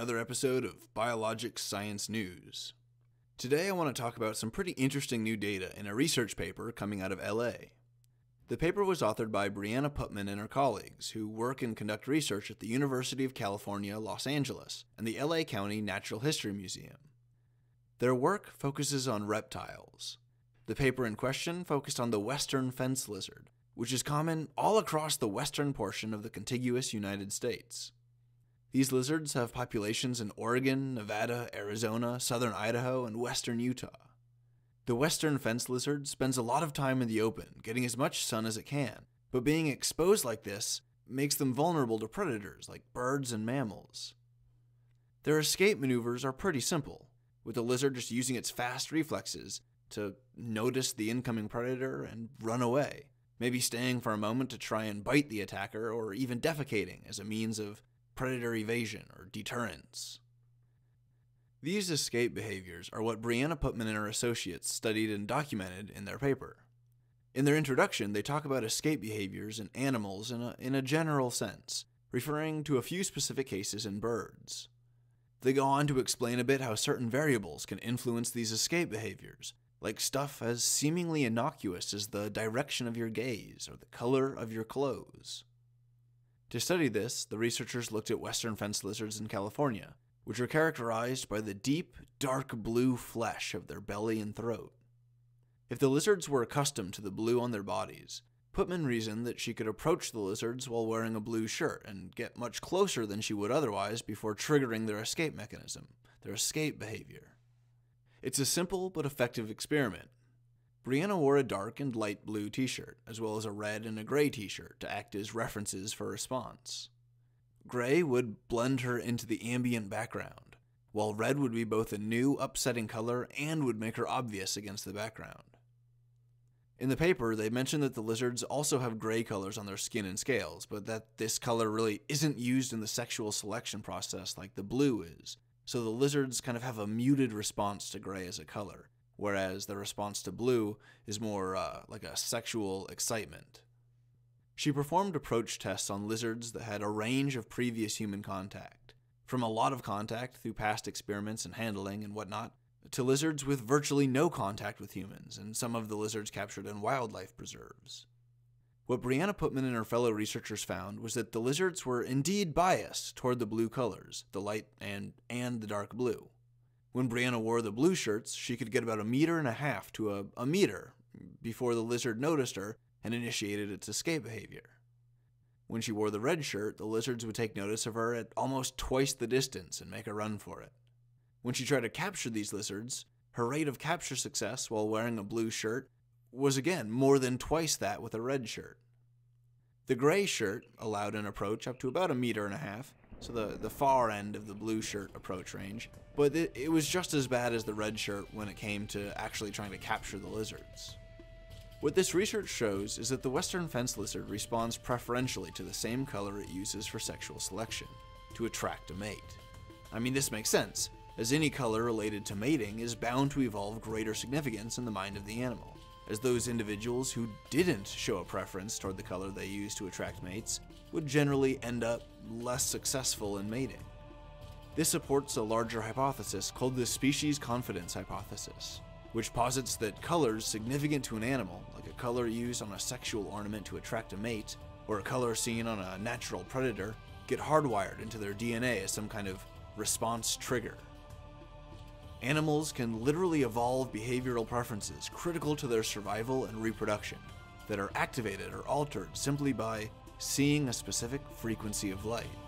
another episode of Biologic Science News. Today I want to talk about some pretty interesting new data in a research paper coming out of LA. The paper was authored by Brianna Putman and her colleagues, who work and conduct research at the University of California, Los Angeles, and the LA County Natural History Museum. Their work focuses on reptiles. The paper in question focused on the western fence lizard, which is common all across the western portion of the contiguous United States. These lizards have populations in Oregon, Nevada, Arizona, southern Idaho, and western Utah. The western fence lizard spends a lot of time in the open, getting as much sun as it can, but being exposed like this makes them vulnerable to predators like birds and mammals. Their escape maneuvers are pretty simple, with the lizard just using its fast reflexes to notice the incoming predator and run away, maybe staying for a moment to try and bite the attacker or even defecating as a means of predator evasion or deterrence. These escape behaviors are what Brianna Putman and her associates studied and documented in their paper. In their introduction, they talk about escape behaviors in animals in a general sense, referring to a few specific cases in birds. They go on to explain a bit how certain variables can influence these escape behaviors, like stuff as seemingly innocuous as the direction of your gaze or the color of your clothes. To study this, the researchers looked at western fence lizards in California, which are characterized by the deep, dark blue flesh of their belly and throat. If the lizards were accustomed to the blue on their bodies, Putman reasoned that she could approach the lizards while wearing a blue shirt and get much closer than she would otherwise before triggering their escape mechanism, their escape behavior. It's a simple but effective experiment. Brianna wore a dark and light blue t-shirt, as well as a red and a gray t-shirt to act as references for response. Gray would blend her into the ambient background, while red would be both a new, upsetting color and would make her obvious against the background. In the paper, they mentioned that the lizards also have gray colors on their skin and scales, but that this color really isn't used in the sexual selection process like the blue is, so the lizards kind of have a muted response to gray as a color, whereas the response to blue is more like a sexual excitement. She performed approach tests on lizards that had a range of previous human contact, from a lot of contact through past experiments and handling and whatnot, to lizards with virtually no contact with humans, and some of the lizards captured in wildlife preserves. What Brianna Putman and her fellow researchers found was that the lizards were indeed biased toward the blue colors, the light and the dark blue. When Brianna wore the blue shirts, she could get about 1.5 meters to a meter before the lizard noticed her and initiated its escape behavior. When she wore the red shirt, the lizards would take notice of her at almost twice the distance and make a run for it. When she tried to capture these lizards, her rate of capture success while wearing a blue shirt was again more than twice that with a red shirt. The gray shirt allowed an approach up to about 1.5 meters, so the far end of the blue shirt approach range, but it was just as bad as the red shirt when it came to actually trying to capture the lizards. What this research shows is that the western fence lizard responds preferentially to the same color it uses for sexual selection, to attract a mate. I mean, this makes sense, as any color related to mating is bound to evolve greater significance in the mind of the animal, as those individuals who didn't show a preference toward the color they used to attract mates would generally end up less successful in mating. This supports a larger hypothesis called the Species Confidence Hypothesis, which posits that colors significant to an animal, like a color used on a sexual ornament to attract a mate, or a color seen on a natural predator, get hardwired into their DNA as some kind of response trigger. Animals can literally evolve behavioral preferences critical to their survival and reproduction that are activated or altered simply by seeing a specific frequency of light.